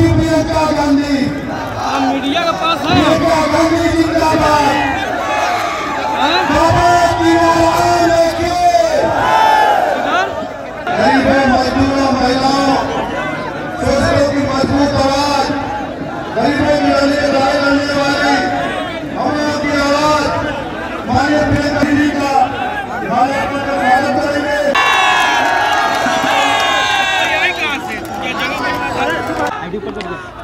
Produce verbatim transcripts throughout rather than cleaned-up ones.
Gandhi Priyanka Gandhi media के पास है। प्रियंका गांधी जिंदाबाद।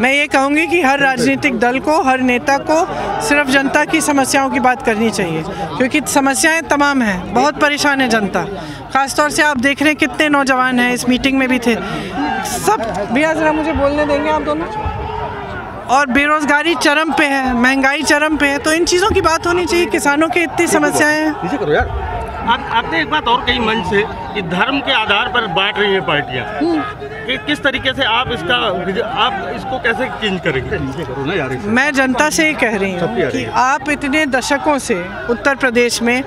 मैं ये कहूँगी कि हर राजनीतिक दल को, हर नेता को सिर्फ जनता की समस्याओं की बात करनी चाहिए, क्योंकि समस्याएं तमाम हैं, बहुत परेशान है जनता। खासतौर से आप देख रहे हैं कितने नौजवान हैं, इस मीटिंग में भी थे सब। भैया ज़रा मुझे बोलने देंगे आप दोनों। और बेरोज़गारी चरम पे है, महंगाई चरम पे है, तो इन चीज़ों की बात होनी चाहिए। किसानों की इतनी समस्याएँ हैं। आप, आपने एक बात और कही मंच से कि धर्म के आधार पर बांट रही हैं पार्टियां, कि किस तरीके से आप इसका आप इसको कैसे चेंज करेंगे? मैं जनता से ये कह रही हूँ कि आप इतने दशकों से उत्तर प्रदेश में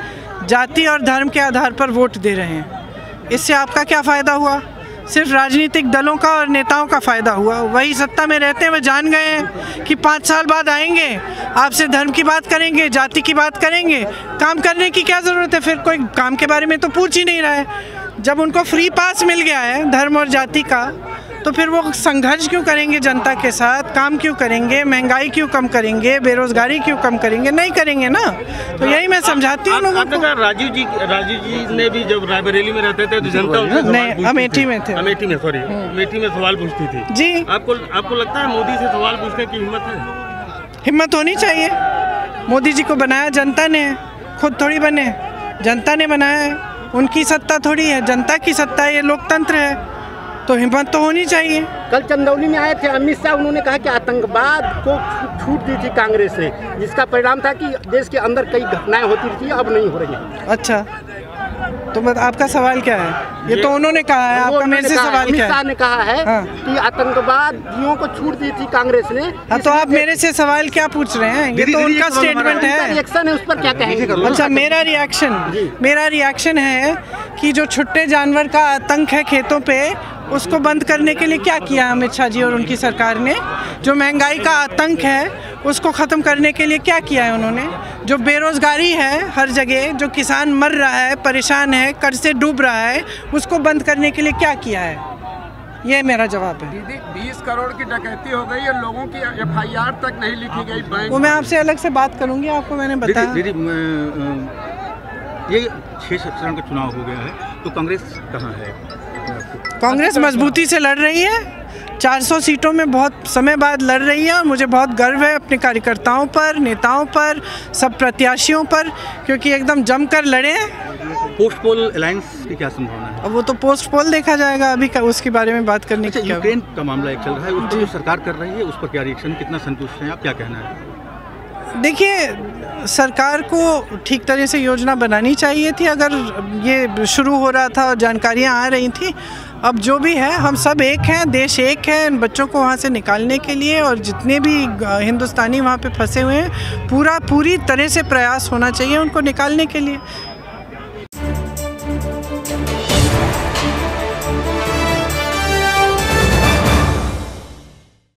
जाति और धर्म के आधार पर वोट दे रहे हैं, इससे आपका क्या फ़ायदा हुआ? सिर्फ राजनीतिक दलों का और नेताओं का फ़ायदा हुआ। वही सत्ता में रहते हैं, वह जान गए हैं कि पाँच साल बाद आएंगे, आपसे धर्म की बात करेंगे, जाति की बात करेंगे। काम करने की क्या ज़रूरत है? फिर कोई काम के बारे में तो पूछ ही नहीं रहा है। जब उनको फ्री पास मिल गया है धर्म और जाति का, तो फिर वो संघर्ष क्यों करेंगे जनता के साथ? काम क्यों करेंगे? महंगाई क्यों कम करेंगे? बेरोजगारी क्यों कम करेंगे? नहीं करेंगे ना। तो यही मैं समझाती हूँ लोगों को। राजीव जी राजीव जी ने भी जब रायबरेली में रहते थे तो जनता उनसे नहीं, अमेठी में थे अमेठी में सॉरी अमेठी में सवाल पूछती थी जी। आपको आपको लगता है मोदी से सवाल पूछने की हिम्मत है? हिम्मत होनी चाहिए। मोदी जी को बनाया जनता ने, खुद थोड़ी बने, जनता ने बनाया है। उनकी सत्ता थोड़ी है, जनता की सत्ता है, ये लोकतंत्र है, तो हिम्मत तो होनी चाहिए। कल चंदौली में आए थे अमित शाह, उन्होंने कहा कि आतंकवाद को छूट दी थी कांग्रेस ने, जिसका परिणाम था कि देश के अंदर कई घटनाएं होती थी, अब नहीं हो रही हैं। अच्छा, तो मतलब आपका सवाल क्या है? ये तो उन्होंने कहा है, आपका मेरे से सवाल क्या है? अमित शाह ने कहा है हाँ। कि आतंकवादियों को छूट दी थी कांग्रेस ने। हाँ, तो आप मेरे से सवाल क्या पूछ रहे हैं? ये तो उनका स्टेटमेंट है, रिएक्शन है, उस पर क्या कहेंगे? अच्छा, मेरा रिएक्शन मेरा रिएक्शन है कि जो छुट्टे जानवर का आतंक है खेतों पे, उसको बंद करने के लिए क्या किया अमित शाह जी और उनकी सरकार ने? जो महंगाई का आतंक है उसको ख़त्म करने के लिए क्या किया है उन्होंने? जो बेरोज़गारी है हर जगह, जो किसान मर रहा है, परेशान है, कर्ज से डूब रहा है, उसको बंद करने के लिए क्या किया है? ये मेरा जवाब है। दीदी, बीस करोड़ की डकैती हो गई और लोगों की एफ आई आर तक नहीं लिखी गई बैंक। वो मैं आपसे अलग से बात करूँगी, आपको मैंने बताया। दीदी, ये छः चरण का चुनाव हो गया है, तो कांग्रेस कहाँ है? कांग्रेस मजबूती से लड़ रही है, चार सौ सीटों में बहुत समय बाद लड़ रही है। और मुझे बहुत गर्व है अपने कार्यकर्ताओं पर, नेताओं पर, सब प्रत्याशियों पर, क्योंकि एकदम जमकर लड़े हैं। पोस्ट पोल अलायंस की क्या संभावना है? अब वो तो पोस्ट पोल देखा जाएगा, अभी उसके बारे में बात करने की। यूक्रेन का मामला एक चल रहा है, उस पर जो सरकार कर रही है उस पर क्या रिएक्शन, कितना संतुष्ट हैं आप, क्या कहना है? देखिए, सरकार को ठीक तरह से योजना बनानी चाहिए थी। अगर ये शुरू हो रहा था और जानकारियाँ आ रही थी, अब जो भी है, हम सब एक हैं, देश एक है। इन बच्चों को वहाँ से निकालने के लिए और जितने भी हिंदुस्तानी वहाँ पे फंसे हुए हैं, पूरा पूरी तरह से प्रयास होना चाहिए उनको निकालने के लिए।